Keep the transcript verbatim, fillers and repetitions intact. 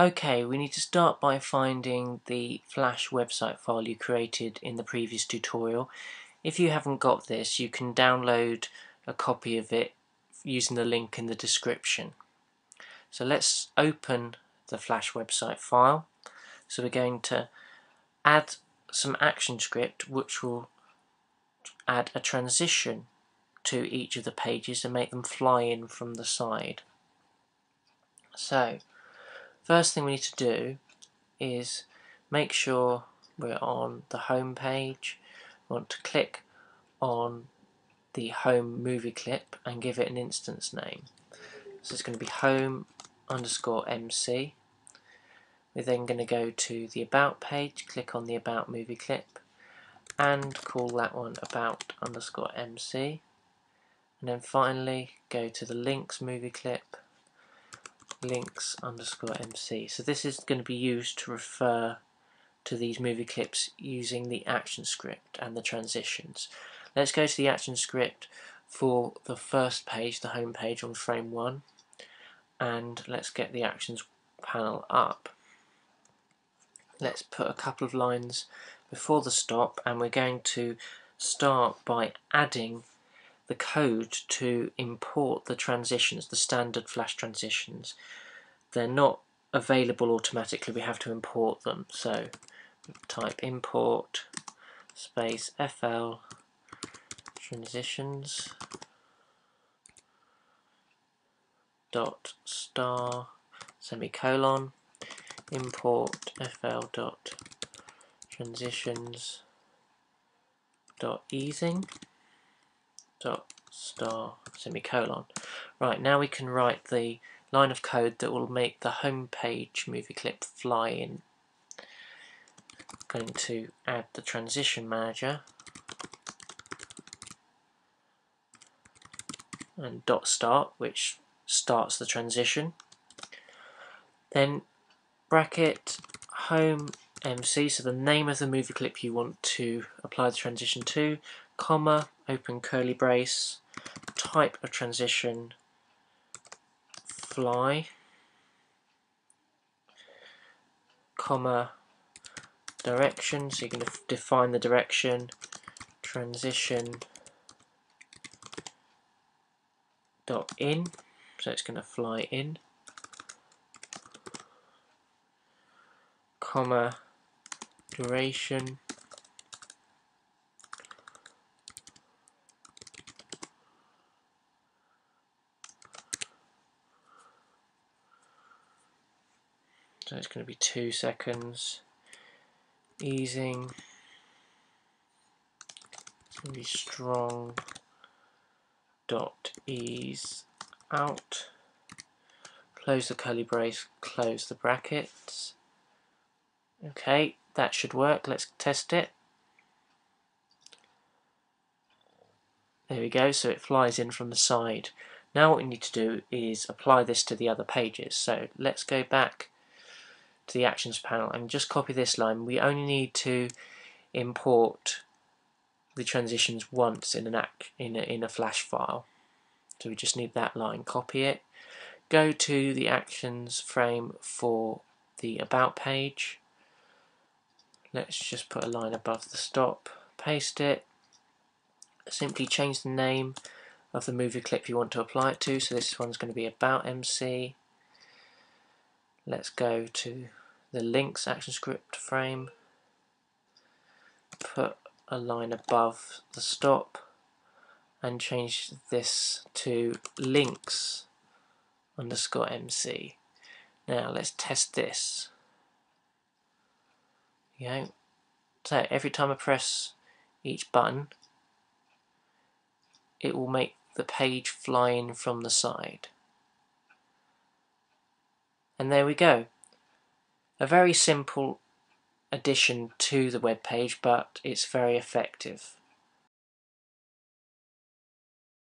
Okay, we need to start by finding the Flash website file you created in the previous tutorial. If you haven't got this, you can download a copy of it using the link in the description. So let's open the Flash website file. So we're going to add some ActionScript which will add a transition to each of the pages and make them fly in from the side. So first thing we need to do is make sure we're on the home page. We want to click on the home movie clip and give it an instance name. So it's going to be home underscore M C. We're then going to go to the about page, click on the about movie clip and call that one about underscore M C. And then finally go to the links movie clip, links underscore M C. So this is going to be used to refer to these movie clips using the action script and the transitions. Let's go to the action script for the first page, the home page on frame one, and let's get the actions panel up. Let's put a couple of lines before the stop, and we're going to start by adding the code to import the transitions, the standard Flash transitions. They're not available automatically, we have to import them. So type import space F L transitions dot star semicolon import F L dot transitions dot easing dot star semicolon. Right, now we can write the line of code that will make the home page movie clip fly in. I'm going to add the transition manager and dot start, which starts the transition. Then bracket home M C, so the name of the movie clip you want to apply the transition to, comma, open curly brace, type of transition, fly, comma, direction, so you're going to define the direction, transition dot in, so it's going to fly in, comma, duration so it's going to be two seconds, easing, it's going to be strong dot ease out, close the curly brace, close the brackets. Okay, that should work. Let's test it. There we go, so it flies in from the side. Now what we need to do is apply this to the other pages. So let's go back to the actions panel and just copy this line. We only need to import the transitions once in an act in a, in a Flash file. So we just need that line. Copy it. Go to the actions frame for the about page. Let's just put a line above the stop, paste it, simply change the name of the movie clip you want to apply it to, so this one's going to be about M C. Let's go to the links ActionScript frame, put a line above the stop and change this to links underscore M C. Now let's test this. Yeah. So every time I press each button it will make the page fly in from the side. And there we go. A very simple addition to the web page, but it's very effective.